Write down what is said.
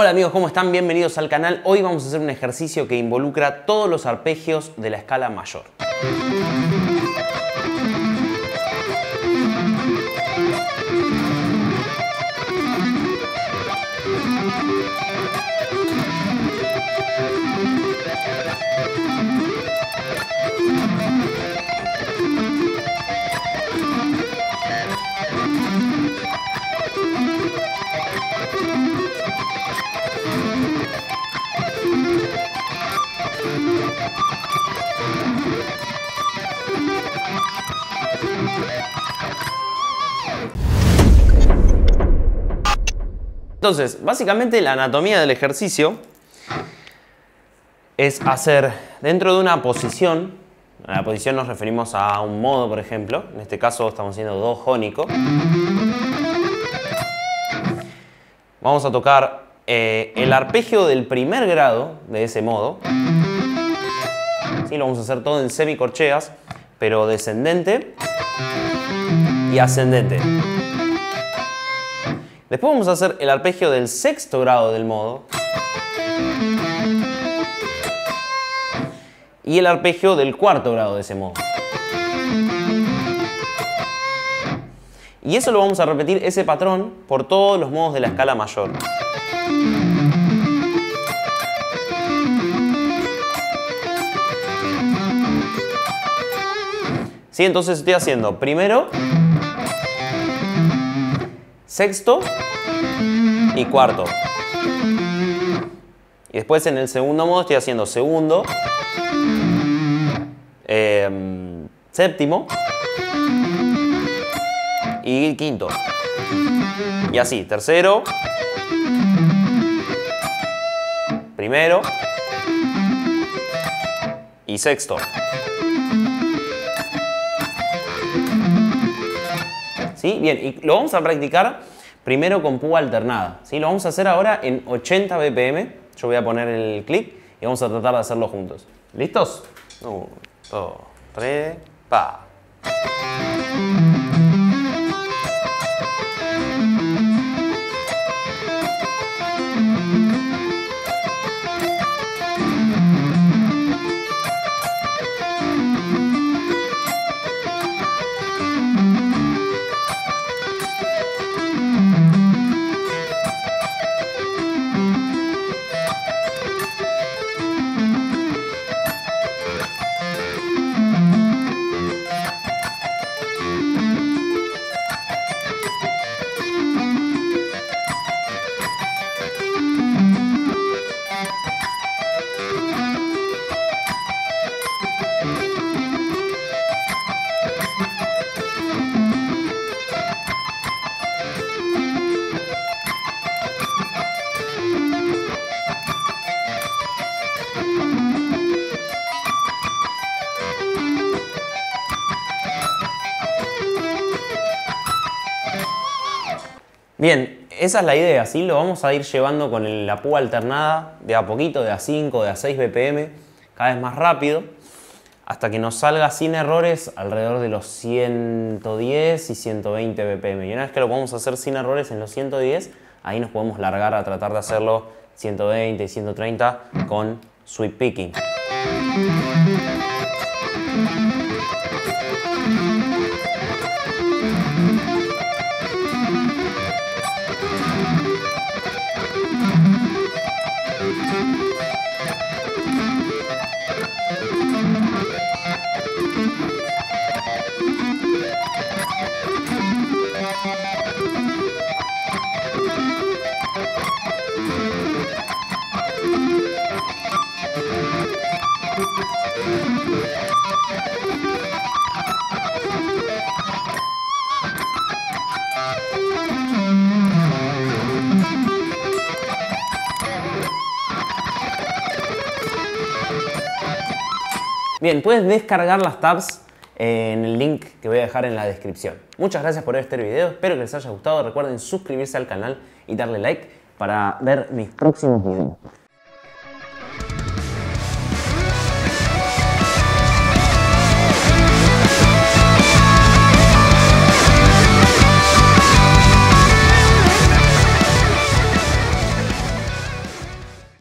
Hola amigos, ¿cómo están? Bienvenidos al canal. Hoy vamos a hacer un ejercicio que involucra todos los arpegios de la escala mayor. Entonces, básicamente la anatomía del ejercicio es hacer dentro de una posición, a la posición nos referimos a un modo, por ejemplo, en este caso estamos haciendo do jónico, vamos a tocar el arpegio del primer grado de ese modo, ¿sí? Lo vamos a hacer todo en semicorcheas, pero descendente y ascendente. Después vamos a hacer el arpegio del sexto grado del modo y el arpegio del cuarto grado de ese modo. Y eso lo vamos a repetir, ese patrón, por todos los modos de la escala mayor. ¿Sí? Entonces estoy haciendo primero, sexto y cuarto. Y después en el segundo modo estoy haciendo segundo, séptimo y quinto. Y así, tercero, primero y sexto. ¿Sí? Bien, y lo vamos a practicar primero con púa alternada, ¿sí? Lo vamos a hacer ahora en 80 BPM. Yo voy a poner el clic y vamos a tratar de hacerlo juntos. ¿Listos? 1, 2, 3, pa. Bien, esa es la idea, ¿sí? Lo vamos a ir llevando con la púa alternada de a poquito, de a 5, de a 6 BPM, cada vez más rápido, hasta que nos salga sin errores alrededor de los 110 y 120 BPM. Y una vez que lo podemos hacer sin errores en los 110, ahí nos podemos largar a tratar de hacerlo 120 y 130 con sweep picking. Bien, puedes descargar las tabs en el link que voy a dejar en la descripción. Muchas gracias por ver este video, espero que les haya gustado. Recuerden suscribirse al canal y darle like para ver mis próximos videos.